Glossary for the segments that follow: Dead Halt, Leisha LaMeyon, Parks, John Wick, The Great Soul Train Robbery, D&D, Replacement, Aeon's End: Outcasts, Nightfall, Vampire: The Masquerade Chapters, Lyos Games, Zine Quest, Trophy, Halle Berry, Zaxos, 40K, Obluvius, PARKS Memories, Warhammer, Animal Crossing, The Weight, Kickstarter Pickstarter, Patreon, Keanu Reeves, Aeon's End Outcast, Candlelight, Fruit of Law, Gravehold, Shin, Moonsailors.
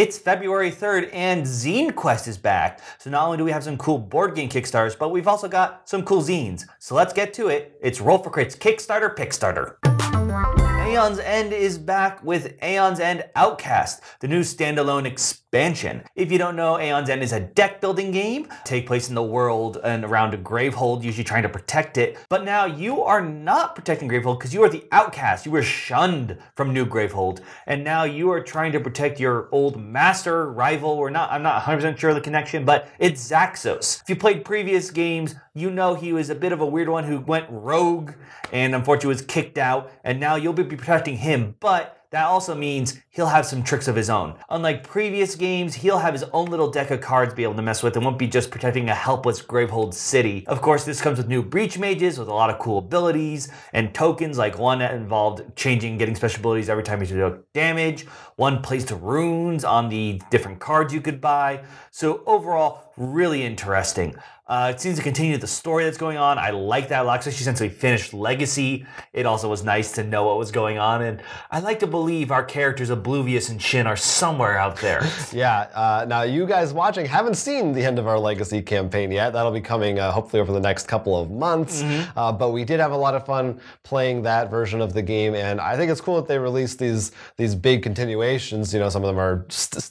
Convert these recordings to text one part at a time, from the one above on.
It's February 3rd and Zine Quest is back. So not only do we have some cool board game Kickstarters, but we've also got some cool zines. So let's get to it. It's Roll for Crit's Kickstarter Pickstarter. Aeon's End is back with Aeon's End Outcast, the new standalone expansion. If you don't know, Aeon's End is a deck building game, take place in the world and around a Gravehold, usually trying to protect it. But now you are not protecting Gravehold because you are the outcast. You were shunned from New Gravehold. And now you are trying to protect your old master, rival, or not, I'm not 100% sure of the connection, but it's Zaxos. If you played previous games, you know he was a bit of a weird one who went rogue and unfortunately was kicked out. And now you'll be protecting him, but that also means he'll have some tricks of his own. Unlike previous games, he'll have his own little deck of cards to be able to mess with and won't be just protecting a helpless Gravehold city. Of course, this comes with new Breach Mages with a lot of cool abilities and tokens, like one that involved changing, getting special abilities every time you do damage. One placed runes on the different cards you could buy. So overall, really interesting. It seems to continue the story that's going on. I like that a lot, especially since we finished Legacy. It also was nice to know what was going on, and I like to believe our characters Obluvius and Shin are somewhere out there. Yeah, now you guys watching haven't seen the end of our Legacy campaign yet. That'll be coming hopefully over the next couple of months, but we did have a lot of fun playing that version of the game, and I think it's cool that they release these big continuations. You know, some of them are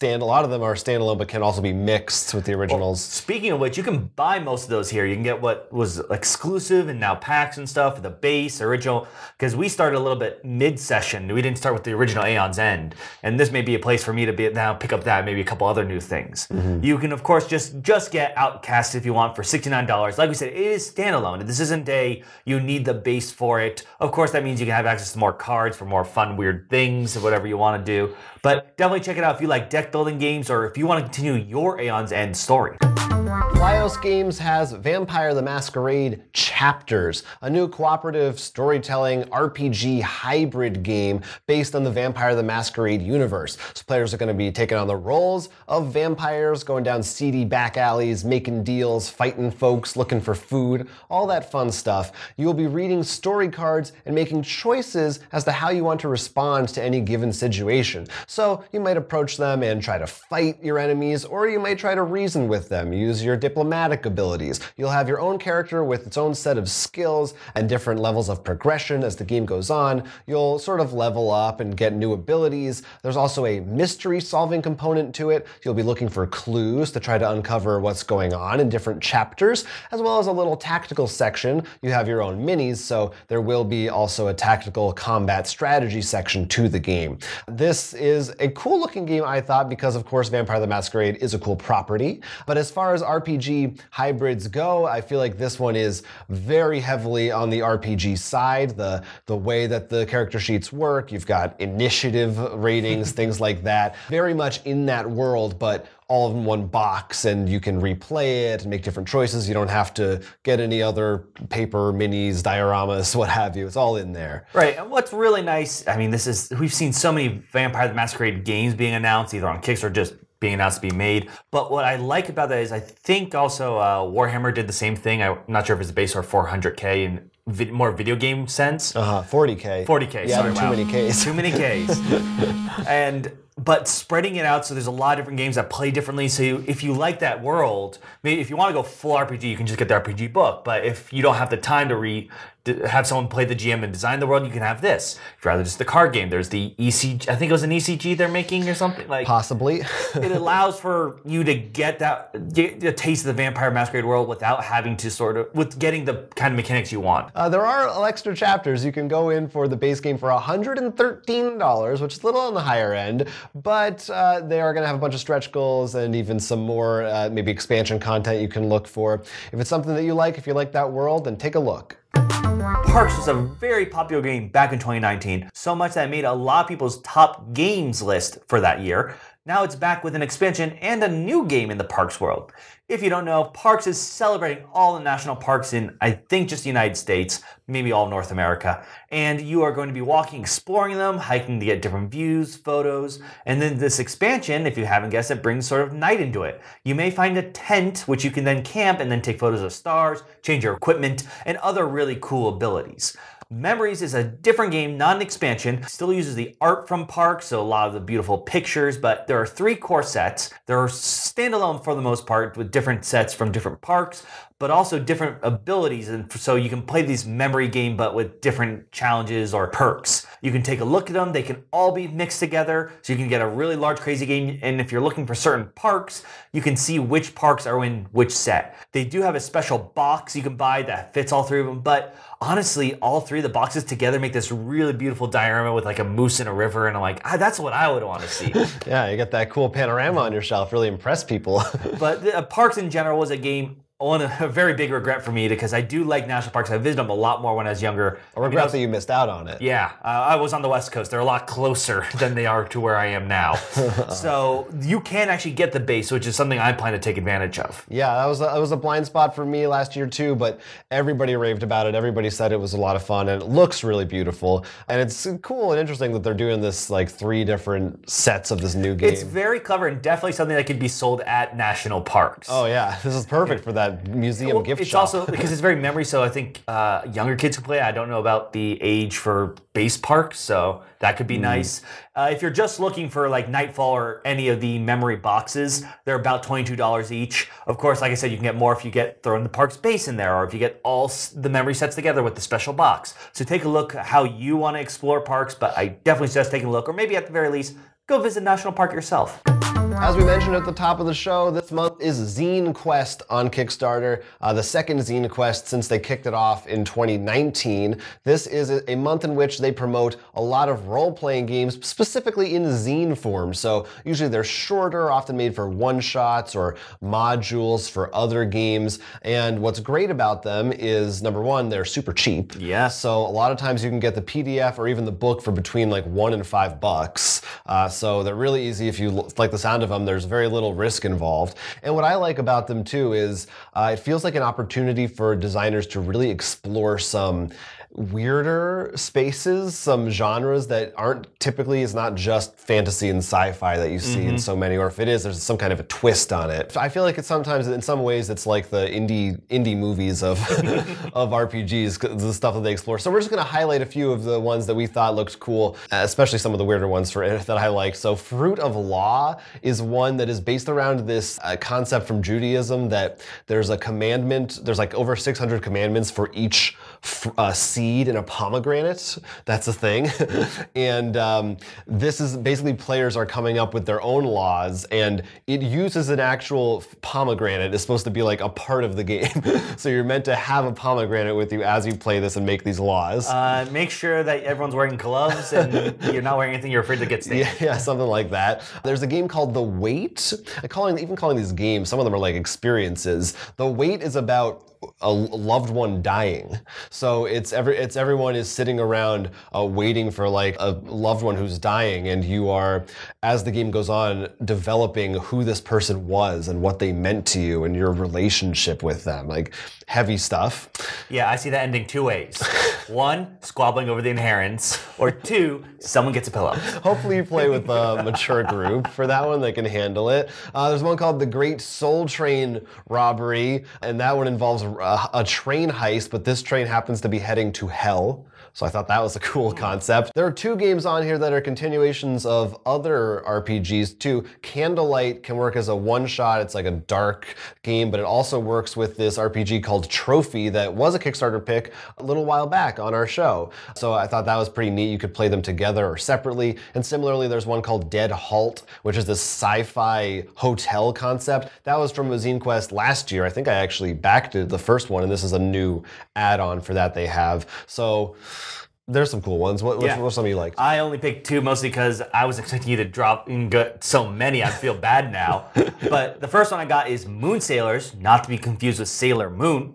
a lot of them are standalone, but can also be mixed with the originals. Well, speaking of which, you can buy most of those here. You can get what was exclusive and now packs and stuff, the base, original, because we started a little bit mid-session. We didn't start with the original Aeon's End. And this may be a place for me to be now pick up that, maybe a couple other new things. You can, of course, just get Outcast if you want for $69. Like we said, it is standalone. This isn't a, you need the base for it. Of course, that means you can have access to more cards for more fun, weird things, or whatever you want to do. But definitely check it out if you like deck building games or if you want to continue your Aeon's End story. Lyos Games has Vampire: The Masquerade Chapters, a new cooperative storytelling RPG hybrid game based on the Vampire: The Masquerade universe. So players are going to be taking on the roles of vampires, going down seedy back alleys, making deals, fighting folks, looking for food, all that fun stuff. You will be reading story cards and making choices as to how you want to respond to any given situation. So you might approach them and try to fight your enemies, or you might try to reason with them. Use your diplomatic abilities. You'll have your own character with its own set of skills and different levels of progression as the game goes on. You'll sort of level up and get new abilities. There's also a mystery solving component to it. You'll be looking for clues to try to uncover what's going on in different chapters, as well as a little tactical section. You have your own minis, so there will be also a tactical combat strategy section to the game. This is a cool looking game, I thought, because of course Vampire: The Masquerade is a cool property, but as far as RPG hybrids go, I feel like this one is very heavily on the RPG side. The way that the character sheets work, you've got initiative ratings, things like that. Very much in that world, but all in one box, and you can replay it and make different choices. You don't have to get any other paper, minis, dioramas, what have you. It's all in there. Right, and what's really nice, I mean, this is, we've seen so many Vampire: The Masquerade games being announced, either on Kickstarter or just being announced to be made. But what I like about that is I think also Warhammer did the same thing. I'm not sure if it's based on 400K in more video game sense. 40K. 40K, yeah, sorry, wow. Too many Ks. Too many Ks. But spreading it out, so there's a lot of different games that play differently. So if you like that world, maybe if you want to go full RPG, you can just get the RPG book. But if you don't have the time to have someone play the GM and design the world, you can have this. If you're rather just the card game, there's the ECG. I think it was an ECG they're making or something. Like, possibly. It allows for you to get a taste of the Vampire Masquerade world without having to getting the kind of mechanics you want. There are extra chapters. You can go in for the base game for $113, which is a little on the higher end. But they are going to have a bunch of stretch goals and even some more maybe expansion content you can look for. If it's something that you like, if you like that world, then take a look. Parks was a very popular game back in 2019, so much that it made a lot of people's top games list for that year. Now it's back with an expansion and a new game in the Parks world. If you don't know, Parks is celebrating all the national parks in, I think, just the United States, maybe all North America. And you are going to be walking, exploring them, hiking to get different views, photos. And then this expansion, if you haven't guessed it, brings sort of night into it. You may find a tent, which you can then camp and then take photos of stars, change your equipment, and other really cool abilities. Memories is a different game, not an expansion. Still uses the art from Parks, so a lot of the beautiful pictures, but there are three core sets. They're standalone for the most part with different sets from different parks, but also different abilities, and so you can play these memory game but with different challenges or perks. You can take a look at them, they can all be mixed together, so you can get a really large crazy game, and if you're looking for certain parks, you can see which parks are in which set. They do have a special box you can buy that fits all three of them, but honestly, all three of the boxes together make this really beautiful diorama with like a moose and a river, and I'm like, ah, that's what I would want to see. Yeah, you got that cool panorama on your shelf, really impress people. But Parks in general was a game a very big regret for me, because I do like national parks. I visited them a lot more when I was younger. A regret that you missed out on it. Yeah, I was on the West Coast. They're a lot closer than they are to where I am now. So you can actually get the base, which is something I plan to take advantage of. Yeah, that was a blind spot for me last year too, but everybody raved about it. Everybody said it was a lot of fun, and it looks really beautiful. And it's cool and interesting that they're doing this like three different sets of this new game. It's very clever and definitely something that could be sold at national parks. Oh yeah, this is perfect for that. Museum gift shop. It's also because it's very memory, so I think younger kids can play. I don't know about the age for base parks, so that could be nice. If you're just looking for like Nightfall or any of the memory boxes, they're about $22 each. Of course, like I said, you can get more if you get thrown the park's base in there, or if you get all the memory sets together with the special box. So take a look how you want to explore parks, but I definitely suggest taking a look, or maybe at the very least, go visit national park yourself. As we mentioned at the top of the show, this month is Zine Quest on Kickstarter, the second Zine Quest since they kicked it off in 2019. This is a month in which they promote a lot of role-playing games, specifically in zine form. So usually they're shorter, often made for one-shots or modules for other games. And what's great about them is, number one, they're super cheap. Yeah. So a lot of times you can get the PDF or even the book for between like $1 and $5. So they're really easy if you like the sound of them. There's very little risk involved. And what I like about them too is it feels like an opportunity for designers to really explore some weirder spaces, some genres that aren't typically, it's not just fantasy and sci-fi that you see in so many, or if it is, there's some kind of a twist on it. I feel like it's sometimes, in some ways, it's like the indie movies of of RPGs, the stuff that they explore. So we're just going to highlight a few of the ones that we thought looked cool, especially some of the weirder ones that I liked. So Fruit of Law is one that is based around this concept from Judaism that there's a commandment, there's like over 600 commandments for each seed and a pomegranate. That's a thing. And this is basically players are coming up with their own laws, and it uses an actual pomegranate. It's supposed to be like a part of the game. So you're meant to have a pomegranate with you as you play this and make these laws. Make sure that everyone's wearing gloves and you're not wearing anything you're afraid to get stained. Yeah, something like that. There's a game called The Weight. Even calling these games, some of them are like experiences. The Weight is about a loved one dying. So everyone is sitting around waiting for like a loved one who's dying, and you are, as the game goes on, developing who this person was and what they meant to you and your relationship with them. Like heavy stuff. Yeah, I see that ending two ways. One, squabbling over the inheritance, or two, someone gets a pillow. Hopefully you play with a mature group for that one that can handle it. There's one called The Great Soul Train Robbery, and that one involves a train heist, but this train happens to be heading to hell. So I thought that was a cool concept. There are two games on here that are continuations of other RPGs too. Candlelight can work as a one-shot. It's like a dark game, but it also works with this RPG called Trophy that was a Kickstarter pick a little while back on our show. So I thought that was pretty neat. You could play them together or separately. And similarly, there's one called Dead Halt, which is this sci-fi hotel concept. That was from Zine Quest last year. I think I actually backed it, the first one, and this is a new add-on for that they have. So there's some cool ones. What some of you liked? I only picked two, mostly because I was expecting you to drop and get so many. I feel bad now. But the first one I got is Moonsailors, not to be confused with Sailor Moon.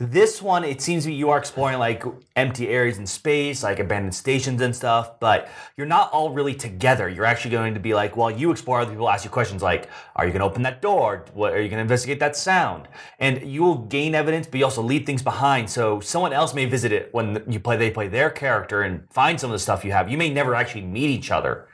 This one, it seems to be you are exploring like empty areas in space, like abandoned stations and stuff, but you're not all really together. You're actually going to be like, while you explore, other people ask you questions like, are you going to open that door? Are you going to investigate that sound? And you will gain evidence, but you also leave things behind. So someone else may visit it when you play. They play their character and find some of the stuff you have. You may never actually meet each other,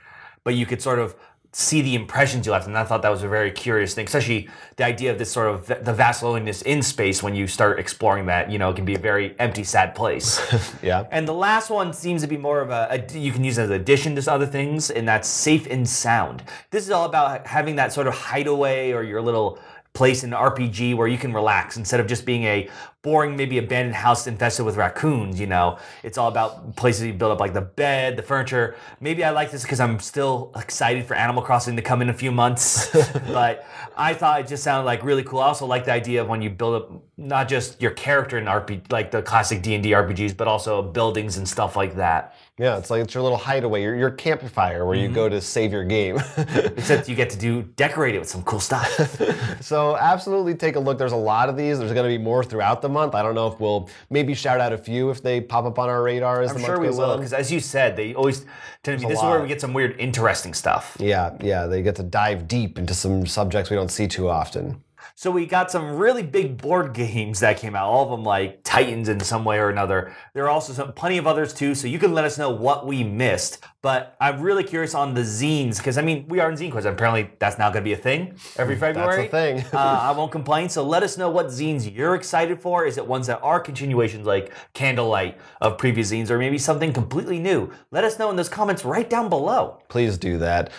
but you could sort of see the impressions you left. And I thought that was a very curious thing, especially the idea of this sort of the vast loneliness in space. When you start exploring that, you know, it can be a very empty, sad place. Yeah. And the last one seems to be more of a you can use it as an addition to other things, and that's Safe and Sound. This is all about having that sort of hideaway or your little place in an RPG where you can relax instead of just being a boring, maybe abandoned house infested with raccoons, you know. It's all about places you build up, like the bed, the furniture. Maybe I like this because I'm still excited for Animal Crossing to come in a few months, but I thought it just sounded like really cool. I also like the idea of when you build up not just your character in RPG, like the classic D&D RPGs, but also buildings and stuff like that. Yeah, it's like it's your little hideaway, your campfire where you go to save your game. Except you get to decorate it with some cool stuff. So absolutely take a look. There's a lot of these. There's going to be more throughout the month. I don't know if we'll maybe shout out a few if they pop up on our radar as the month goes on. I'm sure we will, because as you said, they always tend to be, this is where we get some weird, interesting stuff. Yeah, yeah. They get to dive deep into some subjects we don't see too often. So we got some really big board games that came out, all of them like Titans in some way or another. There are also plenty of others too, so you can let us know what we missed. But I'm really curious on the zines, because I mean, we are in Zine Quest. Apparently that's now going to be a thing every February. That's a thing. I won't complain, so let us know what zines you're excited for. Is it ones that are continuations like Candlelight of previous zines, or maybe something completely new? Let us know in those comments right down below. Please do that.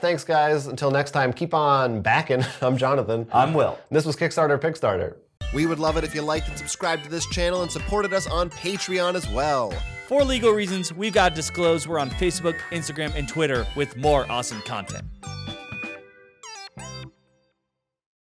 Thanks guys, until next time, keep on backing. I'm Jonathan. I'm Will. This was Kickstarter Pickstarter. We would love it if you liked and subscribed to this channel and supported us on Patreon as well. For legal reasons, we've got to disclose we're on Facebook, Instagram, and Twitter with more awesome content.